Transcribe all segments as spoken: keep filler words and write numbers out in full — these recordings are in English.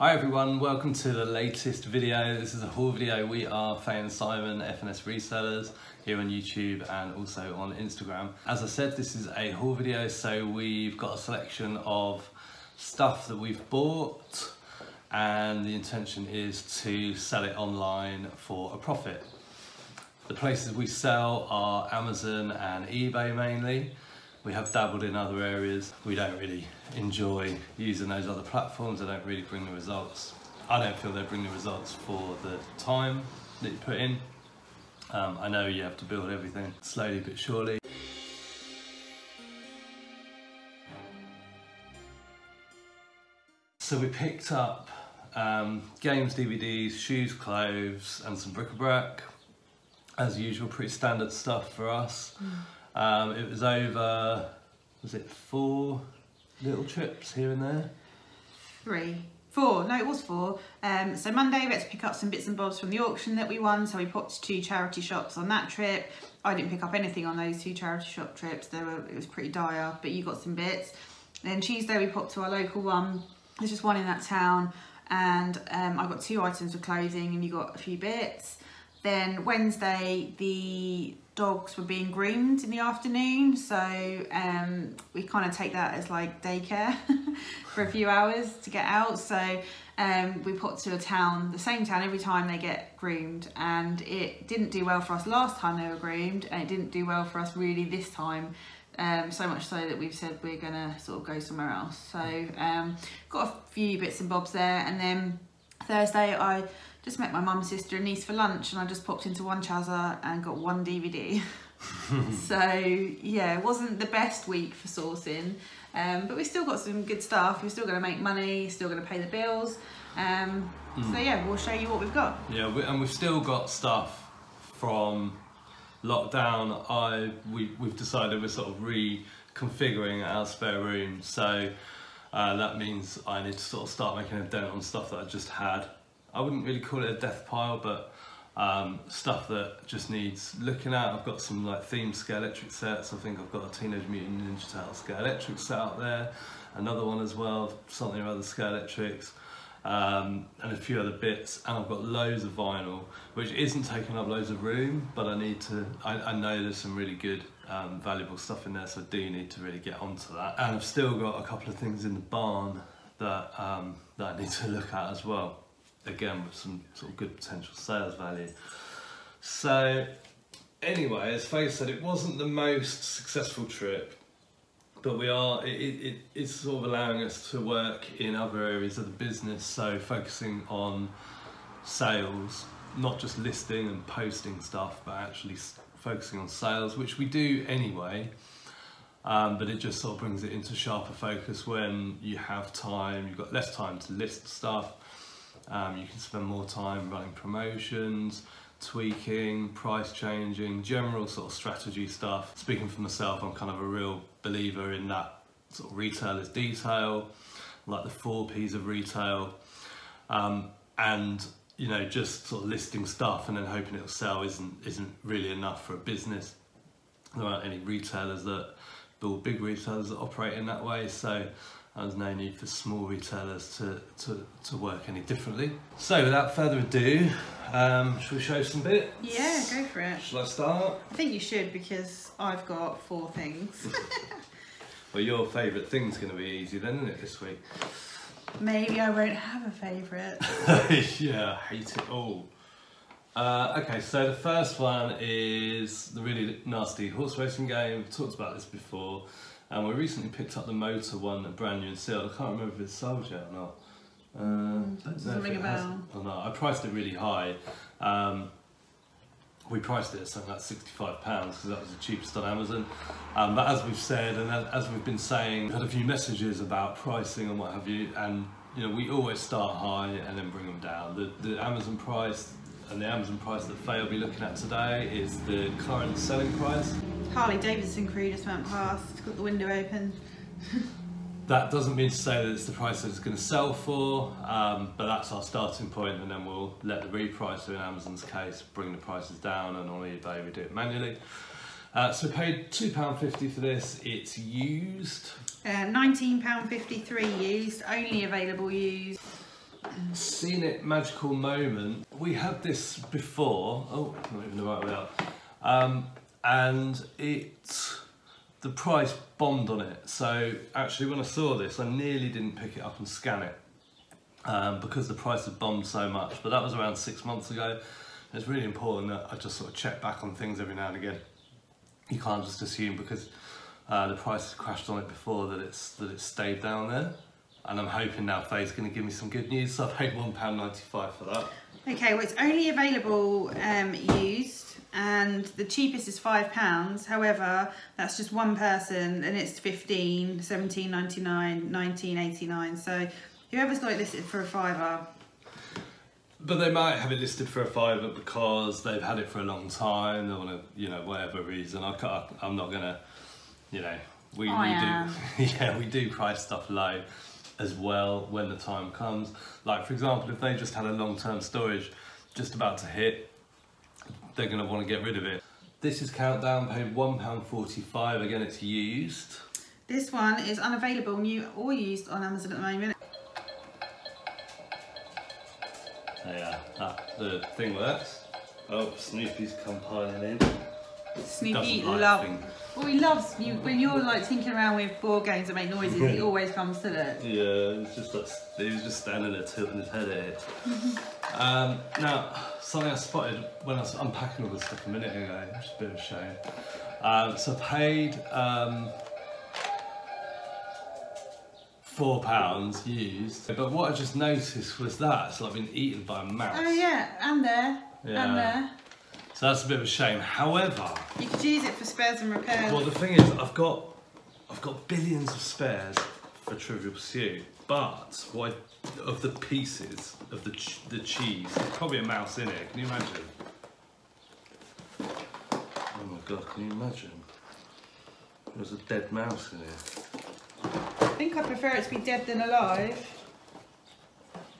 Hi everyone, welcome to the latest video. This is a haul video. We are Faye and Simon, F and S resellers, here on YouTube and also on Instagram. As I said, this is a haul video, so we've got a selection of stuff that we've bought and the intention is to sell it online for a profit. The places we sell are Amazon and eBay mainly. We have dabbled in other areas. We don't really enjoy using those other platforms. They don't really bring the results. I don't feel they bring the results for the time that you put in. Um, I know you have to build everything slowly but surely. So we picked up um, games, D V Ds, shoes, clothes, and some bric-a-brac. As usual, pretty standard stuff for us. Mm. Um, it was over, was it four little trips here and there? Three. Four. No, it was four. Um, so Monday we had to pick up some bits and bobs from the auction that we won. So we popped to two charity shops on that trip. I didn't pick up anything on those two charity shop trips. They were, it was pretty dire, but you got some bits. Then Tuesday we popped to our local one. There's just one in that town. And um, I got two items of clothing and you got a few bits. Then Wednesday the dogs were being groomed in the afternoon, so um, we kind of take that as like daycare for a few hours to get out. So um, we popped to a town, the same town every time they get groomed, and it didn't do well for us last time they were groomed, and it didn't do well for us really this time. Um, so much so that we've said we're gonna sort of go somewhere else. So um, got a few bits and bobs there, and then Thursday I just met my mum, sister and niece for lunch, and I just popped into one Chazza and got one D V D. So yeah, it wasn't the best week for sourcing, um, but we still got some good stuff. We're still going to make money, still going to pay the bills, um, mm. so yeah, we'll show you what we've got. Yeah, we, and we've still got stuff from lockdown. I we, we've decided we're sort of reconfiguring our spare room, so uh, that means I need to sort of start making a dent on stuff that I just had. I wouldn't really call it a death pile, but um, stuff that just needs looking at. I've got some like themed scale electric sets. I think I've got a Teenage Mutant Ninja Turtle scale electric set out there, another one as well, something or other scale electrics, um, and a few other bits. And I've got loads of vinyl, which isn't taking up loads of room, but I need to. I, I know there's some really good, um, valuable stuff in there, so I do need to really get onto that. And I've still got a couple of things in the barn that um, that I need to look at as well. Again, with some sort of good potential sales value. So anyway, as Faye said, it wasn't the most successful trip, but we are it, it, it's sort of allowing us to work in other areas of the business, so focusing on sales, not just listing and posting stuff, but actually focusing on sales, which we do anyway. Um, but it just sort of brings it into sharper focus when you have time. You've got less time to list stuff. Um, you can spend more time running promotions, tweaking, price changing, general sort of strategy stuff. Speaking for myself, I'm kind of a real believer in that sort of retail is detail, like the four P's of retail. Um, and, you know, just sort of listing stuff and then hoping it'll sell isn't, isn't really enough for a business. There aren't any retailers that, or big retailers that operate in that way. So there's no need for small retailers to, to, to work any differently. So without further ado, um, shall we show some bits? Yeah, go for it. Shall I start? I think you should, because I've got four things. Well, your favourite thing's going to be easy then, isn't it, this week? Maybe I won't have a favourite. Yeah, I hate it all. Uh, okay, so the first one is the really nasty horse racing game. We've talked about this before. And we recently picked up the Moto one, a brand new and sealed. I can't remember if it's sold yet or not. Uh, mm, don't know if it has or not. I priced it really high. Um, we priced it at something like sixty-five pounds because that was the cheapest on Amazon. Um, but as we've said, and as we've been saying, we've had a few messages about pricing and what have you. And you know, we always start high and then bring them down. The, the Amazon price and the Amazon price that Faye will be looking at today is the current selling price. Harley Davidson crew just went past, got the window open. That doesn't mean to say that it's the price that it's going to sell for, um, but that's our starting point, and then we'll let the repricer, in Amazon's case, bring the prices down, and on eBay we do it manually. Uh, so paid two pounds fifty for this. It's used. Uh, nineteen pounds fifty-three used, only available used. seen it magical moment. We had this before. Oh, not even the right way up. Um, and it, the price bombed on it. So actually, when I saw this, I nearly didn't pick it up and scan it um, because the price had bombed so much. But that was around six months ago. It's really important that I just sort of check back on things every now and again. You can't just assume because uh, the price has crashed on it before that it's that it's stayed down there. And I'm hoping now Faye's going to give me some good news, so I paid one pound ninety-five for that. Okay, well it's only available um, used, and the cheapest is five pounds, however that's just one person, and it's fifteen, seventeen ninety-nine, nineteen eighty-nine, so whoever's got it listed for a fiver. But they might have it listed for a fiver because they've had it for a long time, they want to, you know, whatever reason. I can't, I'm not going to, you know, we, I we am. do, yeah, we do price stuff low as well when the time comes. Like for example, if they just had a long-term storage just about to hit, they're going to want to get rid of it. This is Countdown, paid one pound forty-five, again it's used. This one is unavailable, new or used on Amazon at the moment. Yeah, that, the thing works. Oh, Snoopy's come piling in. Snoopy like loves, well he loves, you, when you're like tinkering around with board games and make noises, he always comes to it. Yeah, it's just like, he was just standing there tilting his head at it. um, now, something I spotted when I was unpacking all this stuff a minute ago, which is a bit of a shame. Um, so I paid um, four pounds used, but what I just noticed was that, so I've been eaten by a mouse. Oh yeah, and there, yeah. and there. So that's a bit of a shame. However, you could use it for spares and repairs. Well, the thing is, I've got, I've got billions of spares for Trivial Pursuit, but what I, of the pieces of the ch the cheese, there's probably a mouse in it. Can you imagine? Oh my god! Can you imagine? There's a dead mouse in here. I think I prefer it to be dead than alive.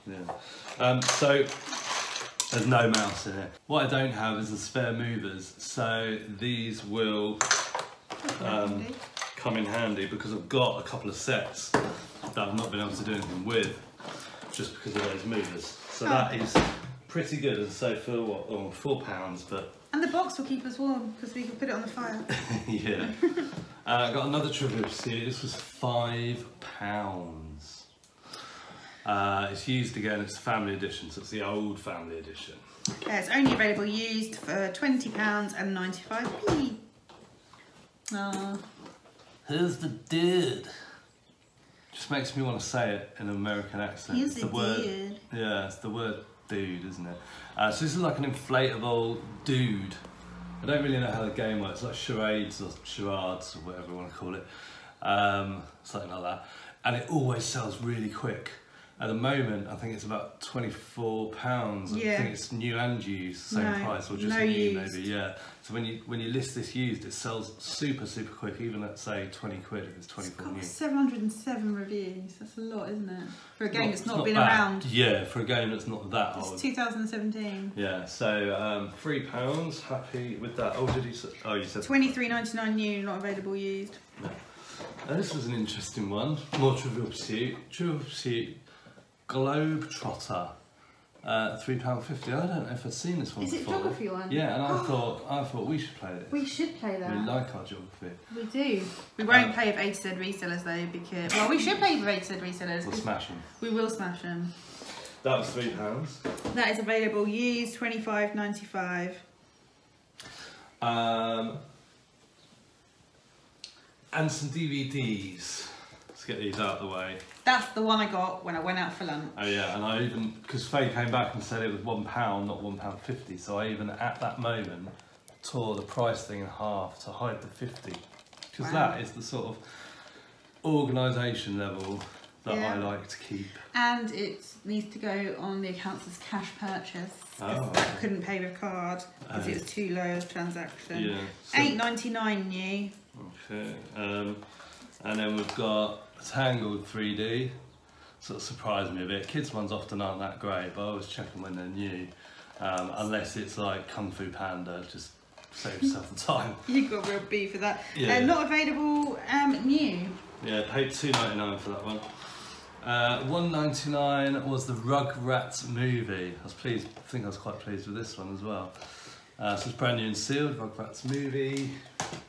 Yeah. Um. So. There's no mouse in it. What I don't have is the spare movers, so these will um, come in handy because I've got a couple of sets that I've not been able to do anything with just because of those movers. So oh. that is pretty good, and so for what, oh, four pounds, but... And the box will keep us warm because we can put it on the fire. Yeah. uh, I got another Trivial Pursuit, this was five pounds. Uh, it's used again, it's a family edition, so it's the old family edition. Yeah, it's only available used for twenty pounds and ninety-five p. Oh. Who's the dude? Just makes me want to say it in an American accent. It's the, the word, dude. Yeah, it's the word dude, isn't it? Uh, so this is like an inflatable dude. I don't really know how the game works, it's like charades or charades or whatever you want to call it. Um, something like that. And it always sells really quick. At the moment, I think it's about twenty-four pounds. Yeah. I think it's new and used, same no, price, or just no new used. maybe. Yeah. So when you when you list this used, it sells super super quick. Even at say twenty quid, if it's twenty-four it's got new. seven hundred and seven reviews. That's a lot, isn't it? For a game not, that's not, not been bad. around. Yeah, for a game that's not that it's old. It's two thousand seventeen. Yeah. So um, three pounds. Happy with that. Oh, did you? Oh, you said twenty-three ninety-nine new, not available used. No. Uh, this was an interesting one. More Trivial Pursuit. Trivial Pursuit. Globetrotter, uh, three pound fifty. I don't know if I've seen this one Is before. Is it geography one? Yeah, and I thought I thought we should play this. We should play that. We like our geography. We do. We won't um, play with eighty percent resellers though, because well, we should play with eighty percent resellers. We'll smash them. We will smash them. That was three pounds. That is available used twenty-five ninety-five. Um, and some D V Ds. Let's get these out of the way. That's the one I got when I went out for lunch. Oh yeah, and I even, because Faye came back and said it was one pound, not one pound fifty. So I even at that moment tore the price thing in half to hide the fifty, because wow. that is the sort of organisation level that yeah. I like to keep. And it needs to go on the accounts as cash purchase. Oh. I couldn't pay with card because um, it was too low as transaction. Yeah. So, eight ninety-nine new. Okay. Um, and then we've got Tangled three D, sort of surprised me a bit. Kids ones often aren't that great, but I always check them when they're new, um, unless it's like Kung Fu Panda, just save yourself the time. You got real beef for that. Yeah. Uh, not available um, new. Yeah, paid two ninety-nine for that one. Uh, one ninety-nine was the Rugrats movie. I was pleased, I think I was quite pleased with this one as well. Uh, so it's brand new and sealed, Rugrats movie.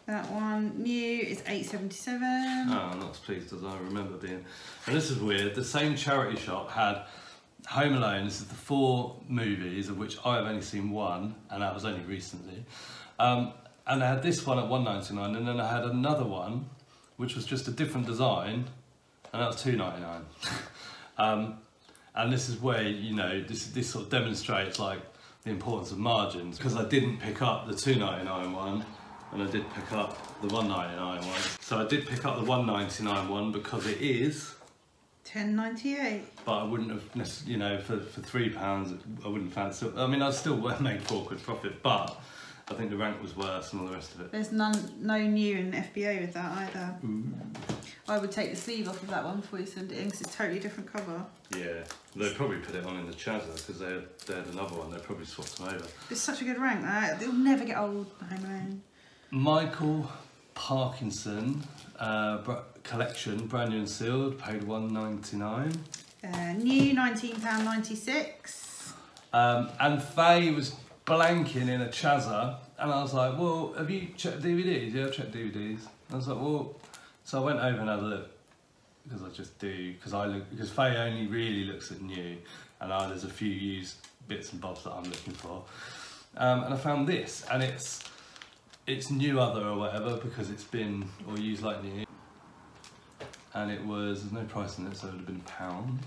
That one, new, is eight seventy-seven. Oh, I'm not as pleased as I remember being. And this is weird, the same charity shop had Home Alone. This is the four movies, of which I have only seen one, and that was only recently. Um, and I had this one at one ninety-nine, and then I had another one, which was just a different design, and that was two ninety-nine. um, and this is where, you know, this, this sort of demonstrates like the importance of margins, because I didn't pick up the two ninety-nine one, and I did pick up the one ninety-nine one. So I did pick up the one ninety-nine one because it is ten ninety-eight. But I wouldn't have, you know, for, for three pounds, I wouldn't fancy it. I mean, I still made four quid profit, but I think the rank was worse and all the rest of it. There's none, no new in F B O with that either. Ooh. I would take the sleeve off of that one before you send it in, because it's a totally different cover. Yeah, they probably put it on in the Chazza because they, they had another one. They probably swapped them over. It's such a good rank. That they'll never get old. Home Alone. Michael Parkinson uh, collection, brand new and sealed, paid one ninety-nine. Uh, new, nineteen pounds ninety-six. Um, and Faye was blanking in a Chazza, and I was like, "Well, have you checked D V Ds? Yeah, I've checked D V Ds." And I was like, "Well." So I went over and had a look, because I just do, because I look, because Faye only really looks at new, and I, there's a few used bits and bobs that I'm looking for, um, and I found this, and it's it's new other or whatever, because it's been or used like new, and it was, there's no price in it, so it would have been a pound.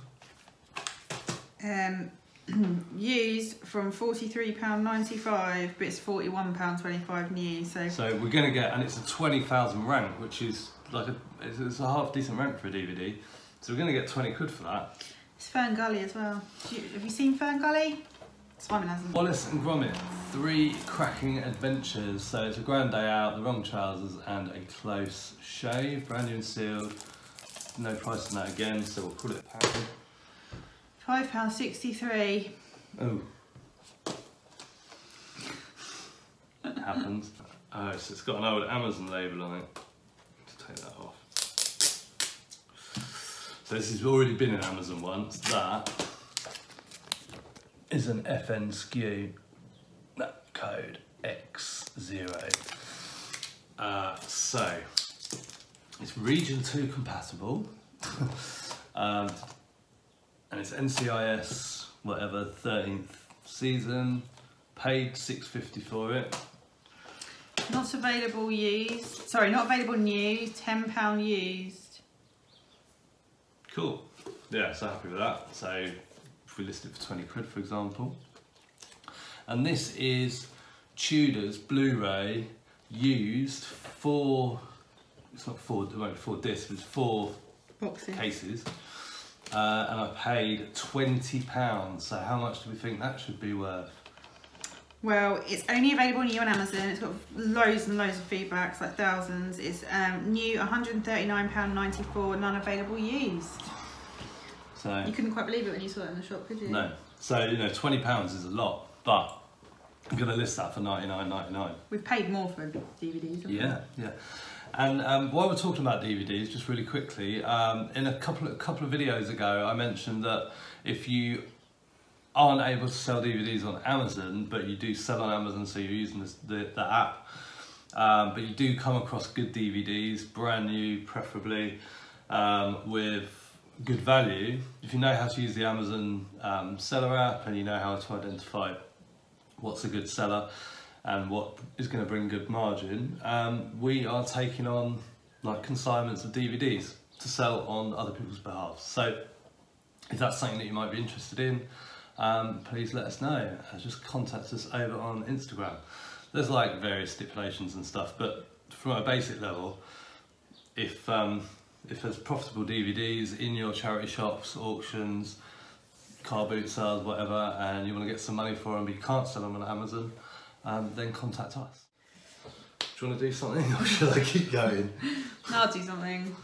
Um, used from forty-three pounds ninety-five, but it's forty-one pounds twenty-five new. So so we're gonna get, and it's a twenty thousand rank, which is like a, it's a half decent rank for a D V D, so we're going to get twenty quid for that. It's Fern Gully as well. You, have you seen Fern Gully? Simon hasn't. Wallace and Gromit, three cracking adventures. So it's a grand day out, the wrong trousers, and a close shave. Brand new and sealed. No price on that again, so we'll call it a pound. five pounds sixty-three. Oh. That happens. Oh, so it's got an old Amazon label on it. Take that off. So this has already been in Amazon once. That is an F N S Q, that code X zero. Uh, so it's region two compatible, um, and it's N C I S whatever thirteenth season. Paid six fifty for it. Not available used. Sorry, not available new. ten pound used. Cool. Yeah, so happy with that. So if we list it for twenty quid, for example. And this is Tudor's Blu-ray used for, it's not four, it won't be four discs, it's four boxes. Cases. Uh, and I paid twenty pounds. So how much do we think that should be worth? Well, it's only available new on Amazon. It's got loads and loads of feedbacks, like thousands. It's um, new, one hundred thirty-nine pounds ninety-four, none available used. So you couldn't quite believe it when you saw it in the shop, could you? No. So, you know, twenty pounds is a lot, but I'm going to list that for ninety-nine ninety-nine. We've paid more for D V Ds, haven't we? Yeah, yeah. And um, while we're talking about D V Ds, just really quickly, um, in a couple of, couple of videos ago, I mentioned that if you aren't able to sell D V Ds on Amazon, but you do sell on Amazon, so you're using this, the, the app, um, but you do come across good D V Ds, brand new preferably, um, with good value. If you know how to use the Amazon um, seller app, and you know how to identify what's a good seller and what is going to bring good margin, um, we are taking on like consignments of D V Ds to sell on other people's behalf. So if that's something that you might be interested in, Um, please let us know. Just contact us over on Instagram. There's like various stipulations and stuff, but from a basic level, if um, if there's profitable D V Ds in your charity shops, auctions, car boot sales, whatever, and you want to get some money for them but you can't sell them on Amazon, um, then contact us. Do you want to do something, or should I keep going? No, I'll do something.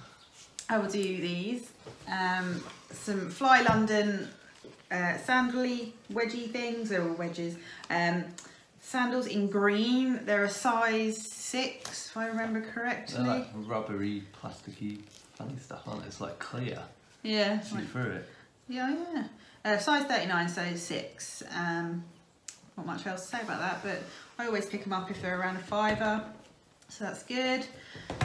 I will do these. Um, some Fly London Uh, sandally wedgie things, they're all wedges, um, sandals in green. They're a size six if I remember correctly. They're like rubbery, plasticky, funny stuff, aren't they? It's like clear. Yeah. See like, through it. Yeah, yeah. Uh, size thirty-nine, so six. Um, not much else to say about that, but I always pick them up if they're around a fiver, so that's good.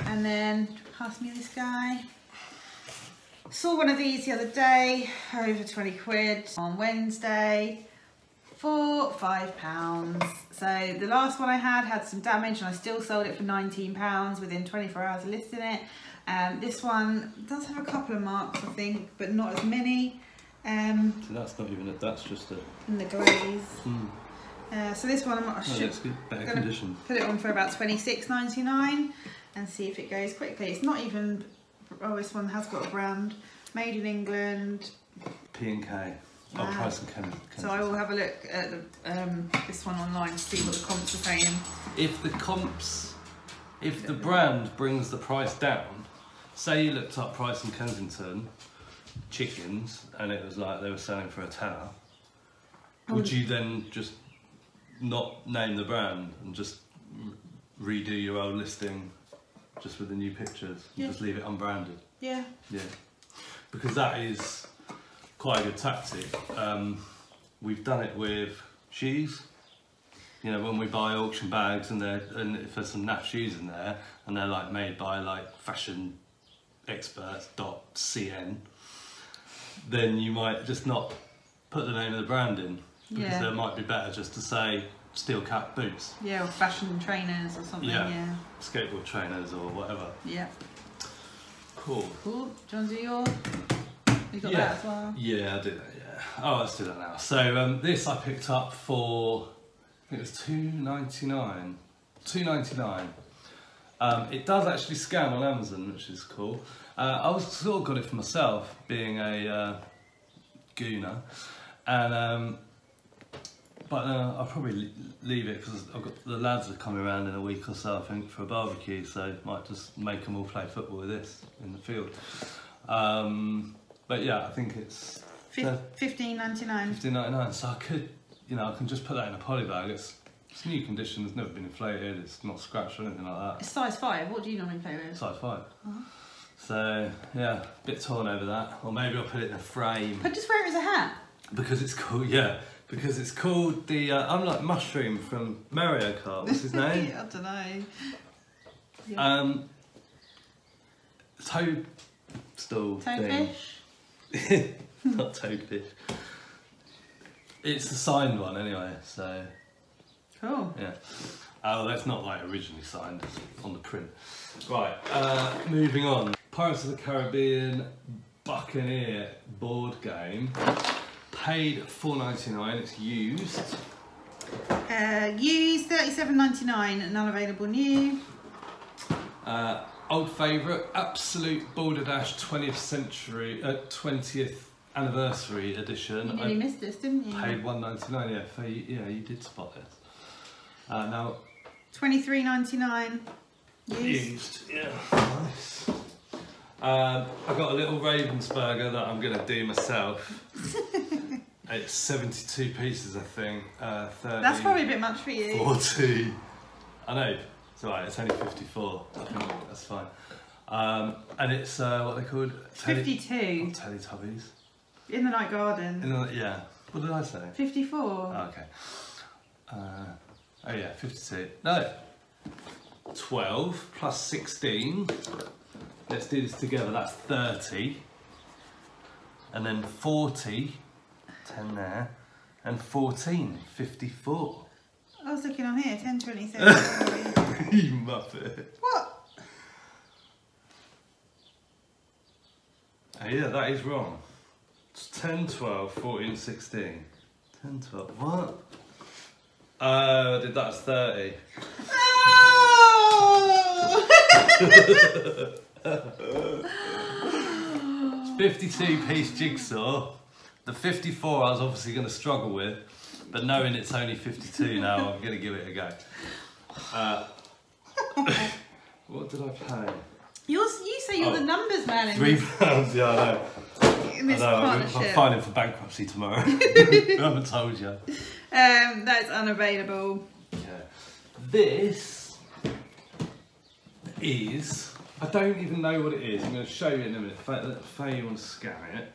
And then pass me this guy. Saw one of these the other day, over twenty quid on Wednesday, for five pounds. So the last one I had had some damage and I still sold it for nineteen pounds within twenty-four hours of listing it. Um, this one does have a couple of marks I think, but not as many. Um, so that's not even a, that's just a... in the glaze. Mm. Uh, so this one I'm not sure, oh, put it on for about twenty-six ninety-nine and see if it goes quickly. It's not even, oh this one has got a brand, made in England. P and K. Wow. Oh, Price and Kensington. So I will have a look at the, um, this one online to see what the comps are paying. If the comps, if the brand brings the price down, say you looked up Price and Kensington chickens and it was like they were selling for a tenner, um, would you then just not name the brand and just redo your old listing just with the new pictures? Yeah. And just leave it unbranded? Yeah. Yeah. Because that is quite a good tactic. Um, we've done it with shoes. You know, when we buy auction bags and they're, and if there's some naff shoes in there and they're like made by like fashion experts dot cn, then you might just not put the name of the brand in because yeah. there might be better just to say steel cap boots. Yeah, or fashion trainers or something. Yeah, yeah. Skateboard trainers or whatever. Yeah. Cool. Cool. Do you want to do yours? You got yeah. that as well? Yeah, I do that, yeah. Oh, let's do that now. So um, this I picked up for, I think it was two ninety-nine. two ninety-nine. Um, it does actually scan on Amazon, which is cool. Uh, I was sort of got it for myself, being a uh, gooner. And, um, but uh, I'll probably leave it because I've got the lads are coming around in a week or so, I think, for a barbecue. So I might just make them all play football with this in the field. Um, But yeah, I think it's fifteen ninety nine. Fifteen ninety nine. So I could, you know, I can just put that in a poly bag. It's, it's new condition. It's never been inflated. It's not scratched or anything like that. It's size five. What do you normally play with? Size five. Uh-huh. So yeah, a bit torn over that. Or maybe I'll put it in a frame. But just wear it as a hat. Because it's cool. Yeah. Because it's called the uh, unlike Mushroom from Mario Kart. What's his name? I don't know. Yeah. Um. Toad stool. Toadfish. Not toadfish. It's a signed one anyway, so. Cool. Yeah. Oh, that's not like originally signed, it's on the print. Right, uh, moving on. Pirates of the Caribbean Buccaneer board game. Paid four ninety-nine, it's used. Uh, used thirty-seven ninety-nine, none available new. Uh, Old favourite, absolute Balderdash twentieth century, uh, twentieth anniversary edition. You nearly I missed this, didn't you? Paid one ninety-nine. Yeah, Faye, yeah, you did spot this. Uh, now twenty-three ninety-nine. Used. used. Yeah, nice. Um, I got a little Ravensburger that I'm gonna do myself. It's seventy-two pieces, I think. Uh, thirty. That's probably a bit much for you. forty. I know. It's alright, it's only fifty-four, I think that's fine. Um, and it's, uh, what are they called? fifty-two. Teletubbies. In the Night Garden. In the, yeah. What did I say? fifty-four. Oh, okay. Uh, oh yeah, fifty-two. No. twelve plus sixteen. Let's do this together, that's thirty. And then forty. ten there. And fourteen. fifty-four. I was looking on here, ten twenty-seven. You muppet. What? Oh, yeah, that is wrong. It's ten, twelve, fourteen, sixteen. ten, twelve, what? Oh, uh, I did that as thirty. Oh! It's fifty-two piece jigsaw. The fifty-four I was obviously going to struggle with. But knowing it's only fifty-two now, I'm going to give it a go. Uh, what did I pay? You're, you say you're oh, the numbers man. In three pounds, yeah, I know. I know. I'm, I'm filing for bankruptcy tomorrow. I haven't told you. Um, that's unavailable. Yeah. This is I don't even know what it is. I'm going to show you in a minute. Faye will scan it.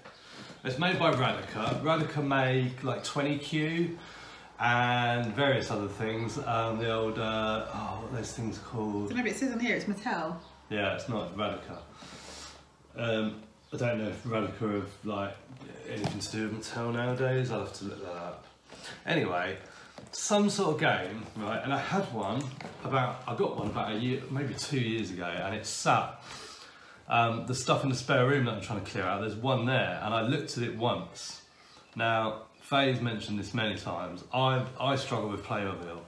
It's made by Radica. Radica make like twenty Q and various other things. Um, the old, uh, oh, what are those things called? I don't know, but it says on here it's Mattel. Yeah, it's not Radica. Um, I don't know if Radica have like anything to do with Mattel nowadays. I'll have to look that up. Anyway, some sort of game, right? And I had one about, I got one about a year, maybe two years ago, and it sat. Um, the stuff in the spare room that I'm trying to clear out, there's one there, and I looked at it once. Now, Faye's mentioned this many times. I I struggle with Playmobil,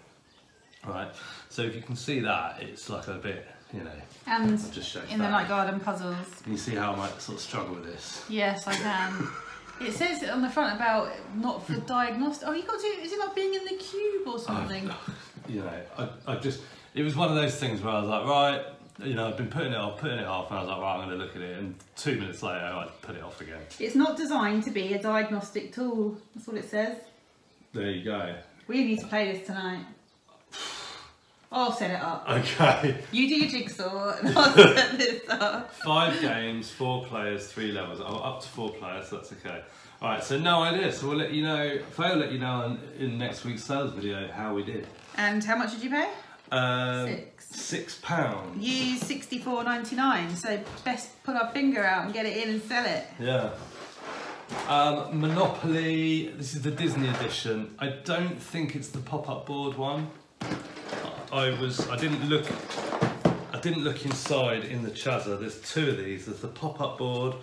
right? So if you can see that, it's like a bit, you know. And just in the Night Garden puzzles. Can you see how I might sort of struggle with this? Yes, I can. It says on the front about not for diagnostic. Oh, you got to. Is it like being in the cube or something? I, you know, I I just it was one of those things where I was like, right. You know, I've been putting it off, putting it off, and I was like, right, I'm going to look at it, and two minutes later, I put it off again. It's not designed to be a diagnostic tool, that's all it says. There you go. We need to play this tonight. I'll set it up. Okay. You do your jigsaw, and I'll set this up. Five games, four players, three levels. Oh, up to four players, so that's okay. All right, so no idea, so we'll let you know, I'll let you know in, in next week's sales video how we did. And how much did you pay? Um, six. six pounds. You sixty-four ninety-nine, so best put our finger out and get it in and sell it. Yeah. Um, Monopoly, this is the Disney edition. I don't think it's the pop-up board one. I was, I didn't look, I didn't look inside in the Chazza. There's two of these. There's the pop-up board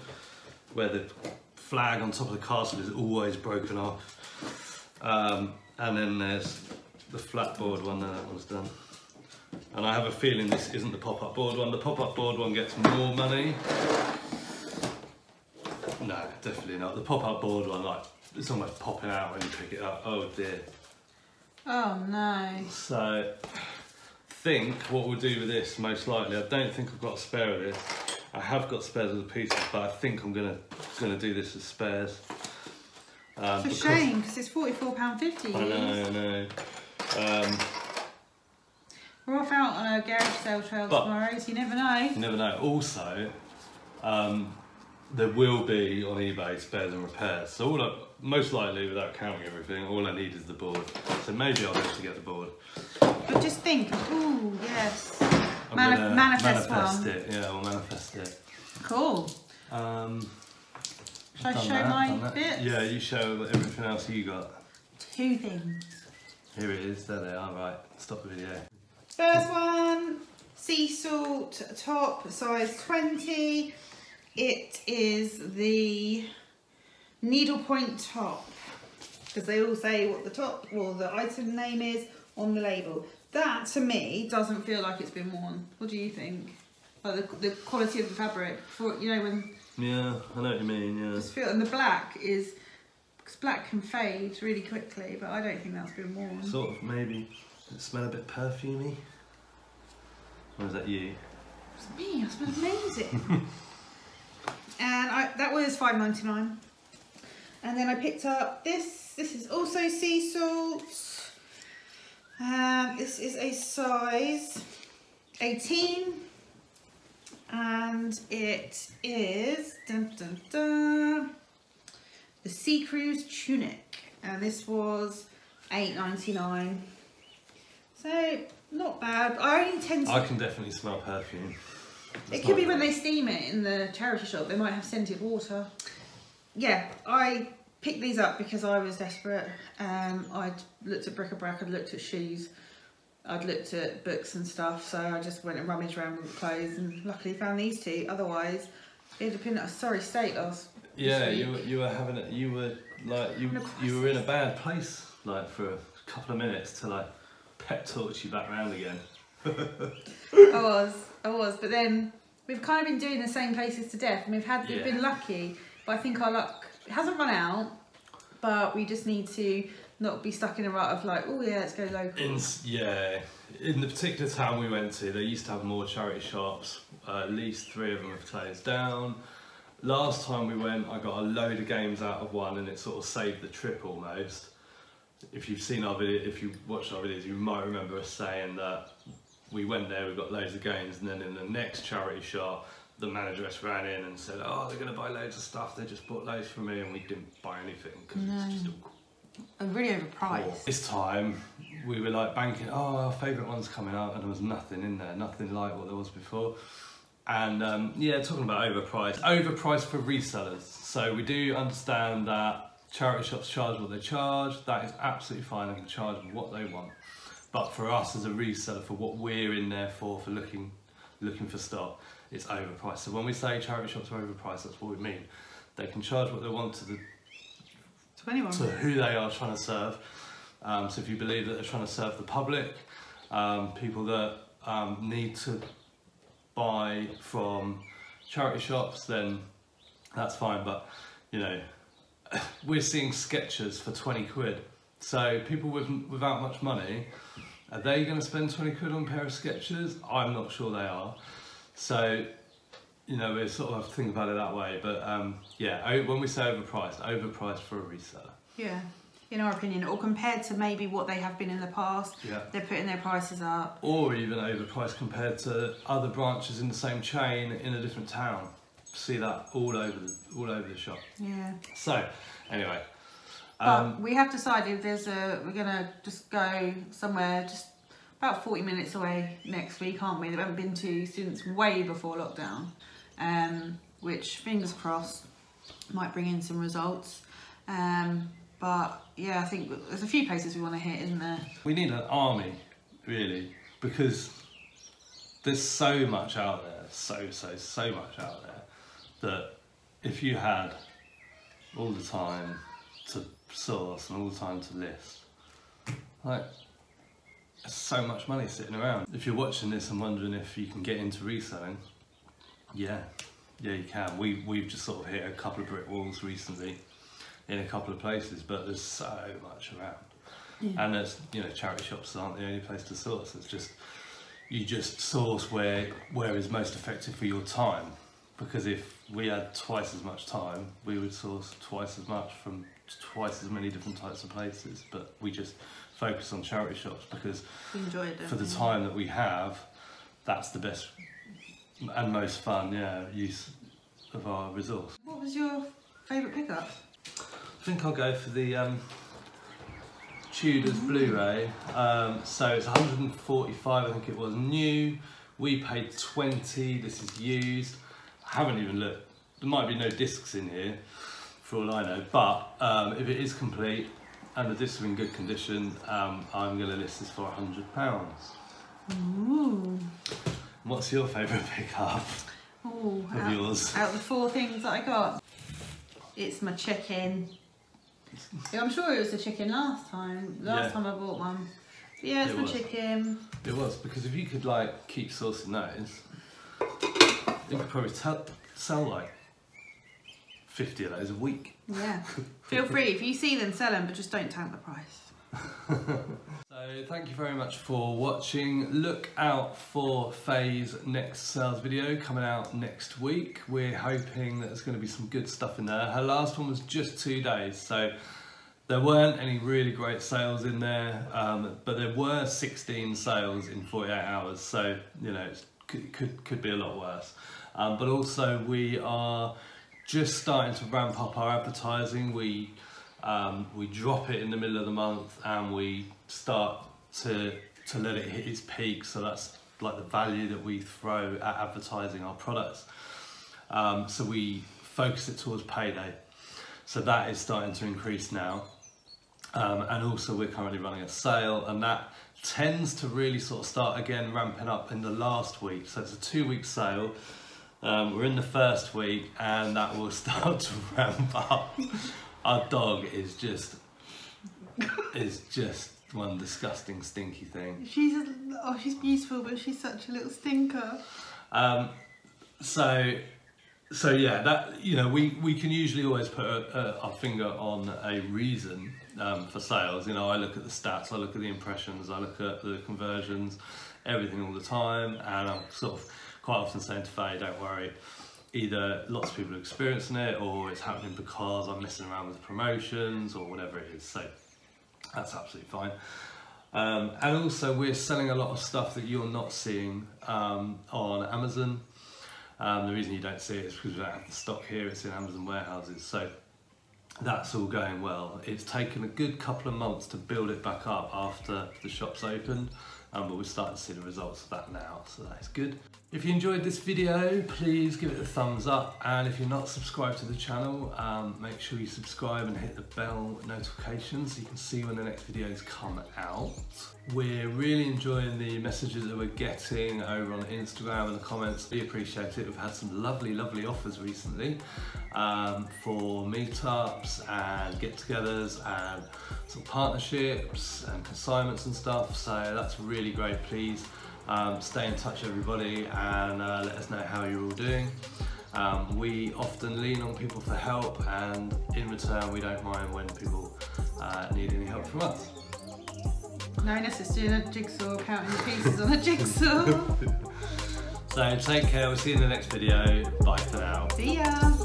where the flag on top of the castle is always broken off. Um, and then there's the flat board one there, that one's done. And I have a feeling this isn't the pop-up board one. The pop-up board one gets more money. No, definitely not. The pop-up board one, like, it's almost popping out when you pick it up. Oh dear. Oh no. So, think what we'll do with this most likely. I don't think I've got a spare of this. I have got spares of the pieces, but I think I'm gonna gonna do this as spares. Um, it's a shame because it's forty-four pounds fifty. I know, I know. Um, We're off out on a garage sale trail tomorrow, so you never know. You never know. Also, um, there will be on eBay spares and repairs. So all I, most likely, without counting everything, all I need is the board. So maybe I'll have to get the board. But just think, ooh, yes. Manif manifest, manifest one. It. Yeah, we'll manifest it. Cool. Um, Should I show that, my bits? Yeah, you show everything else you got. Two things. Here it is, there they are, right, stop the video. First one, Sea Salt, top, size twenty. It is the needlepoint top, because they all say what the top or the item name is on the label. That, to me, doesn't feel like it's been worn. What do you think? Like the, the quality of the fabric, for, you know, when... Yeah, I know what you mean, yeah. Just feel, and the black is... Because black can fade really quickly, but I don't think that's been worn. Sort of, maybe. Does it smell a bit perfumey? Or is that you? It's me, I smell amazing. And I, that was five ninety-nine. And then I picked up this. This is also Sea Salt. Um, this is a size eighteen. And it is... Dun, dun, dun, the Sea Cruise Tunic, and this was eight ninety-nine, so not bad. I only tend to... I can definitely smell perfume. It's it could be bad. When they steam it in the charity shop, they might have scented water. Yeah, I picked these up because I was desperate. Um, I'd looked at bric-a-brac, I'd looked at shoes, I'd looked at books and stuff, so I just went and rummaged around with the clothes and luckily found these two, otherwise it'd have been a sorry state last Yeah, week. you you were having a, you were like you you were in a bad place like for a couple of minutes till I pep talked you back round again. I was, I was, but then we've kind of been doing the same places to death, and we've had we've yeah. been lucky, but I think our luck hasn't run out, but we just need to not be stuck in a rut of like, oh yeah, let's go local. In, yeah, in the particular town we went to, they used to have more charity shops. Uh, at least three of them have closed down. Last time we went, I got a load of games out of one, and it sort of saved the trip almost. If you've seen our video, if you watched our videos, you might remember us saying that we went there, we got loads of games, and then in the next charity shop, the manageress ran in and said, oh, they're going to buy loads of stuff, they just bought loads from me, and we didn't buy anything because no. it's just all really overpriced. This time, we were like banking, oh, our favourite one's coming up, and there was nothing in there, nothing like what there was before. And um, yeah, talking about overpriced, overpriced for resellers. So we do understand that charity shops charge what they charge, that is absolutely fine, they can charge what they want. But for us as a reseller, for what we're in there for, for looking looking for stock, it's overpriced. So when we say charity shops are overpriced, that's what we mean. They can charge what they want to the to, anyone. to who they are trying to serve. Um, so if you believe that they're trying to serve the public, um, people that um, need to buy from charity shops, then that's fine. But, you know, we're seeing Skechers for twenty quid. So people with, without much money, are they going to spend twenty quid on a pair of Skechers? I'm not sure they are. So, you know, we sort of think about it that way. But um, yeah, when we say overpriced, overpriced for a reseller. Yeah, in our opinion, or compared to maybe what they have been in the past, yeah. they're putting their prices up. Or even overpriced compared to other branches in the same chain in a different town. See that all over the, all over the shop. Yeah. So, anyway. But um, we have decided there's a, we're going to just go somewhere just about forty minutes away next week, aren't we? That we haven't been to since way before lockdown, um, which, fingers crossed, might bring in some results. Um, but yeah, I think there's a few places we want to hit, isn't there? We need an army, really, because there's so much out there, so, so, so much out there, that if you had all the time to source and all the time to list, like, there's so much money sitting around. If you're watching this and wondering if you can get into reselling, yeah, yeah you can. We, we've just sort of hit a couple of brick walls recently in a couple of places, but there's so much around. Yeah. And there's, you know, charity shops aren't the only place to source. It's just, you just source where where is most effective for your time. Because if we had twice as much time, we would source twice as much from twice as many different types of places, but we just focus on charity shops because enjoy it, for the time that we have, that's the best and most fun yeah use of our resource. What was your favourite pickup? I think I'll go for the um, Tudor's mm-hmm. Blu-ray. Um, so it's one hundred and forty-five, I think it was new. We paid twenty, this is used. I haven't even looked. There might be no discs in here, for all I know, but um, if it is complete and the discs are in good condition, um, I'm going to list this for one hundred pounds. Ooh. What's your favourite pickup Ooh, of out, yours? Out of the four things that I got, it's my chicken. I'm sure it was the chicken last time. Last yeah. time I bought one. But yeah, it's it my was. chicken. It was, because if you could like keep sourcing those, you could probably tell, sell like fifty of those a week. Yeah. Feel free, if you see them, sell them, but just don't tank the price. So thank you very much for watching. Look out for Faye's next sales video coming out next week. We're hoping that there's going to be some good stuff in there. Her last one was just two days, so there weren't any really great sales in there, um, but there were sixteen sales in forty-eight hours, so, you know, it could, could, could be a lot worse. Um, but also we are just starting to ramp up our advertising. We um, we drop it in the middle of the month and we start to to let it hit its peak. So that's like the value that we throw at advertising our products. Um, so we focus it towards payday. So that is starting to increase now. Um, and also we're currently running a sale, and that tends to really sort of start again ramping up in the last week. So it's a two week sale. Um, we're in the first week and that will start to ramp up. Our dog is just is just one disgusting stinky thing. She's a, oh she's beautiful, but she's such a little stinker. Um, so so yeah, that you know we we can usually always put a, a, our finger on a reason um, for sales. You know, I look at the stats, I look at the impressions, I look at the conversions, everything all the time, and I'm sort of quite often saying to Faye, don't worry, either lots of people are experiencing it or it's happening because I'm messing around with the promotions or whatever it is, so that's absolutely fine. Um, and also we're selling a lot of stuff that you're not seeing um, on Amazon. Um, the reason you don't see it is because we don't have the stock here, it's in Amazon warehouses. So that's all going well. It's taken a good couple of months to build it back up after the shop's opened, um, but we're starting to see the results of that now, so that's good. If you enjoyed this video, please give it a thumbs up, and if you're not subscribed to the channel, um, make sure you subscribe and hit the bell notification so you can see when the next videos come out. We're really enjoying the messages that we're getting over on Instagram and the comments. We appreciate it. We've had some lovely, lovely offers recently um, for meetups and get-togethers and some partnerships and consignments and stuff. So that's really great. Please um, stay in touch, everybody, and uh, let us know how you're all doing. Um, we often lean on people for help, and in return, we don't mind when people uh, need any help from us. No, this is doing a jigsaw, counting the pieces on a jigsaw. So take care, we'll see you in the next video. Bye for now. See ya.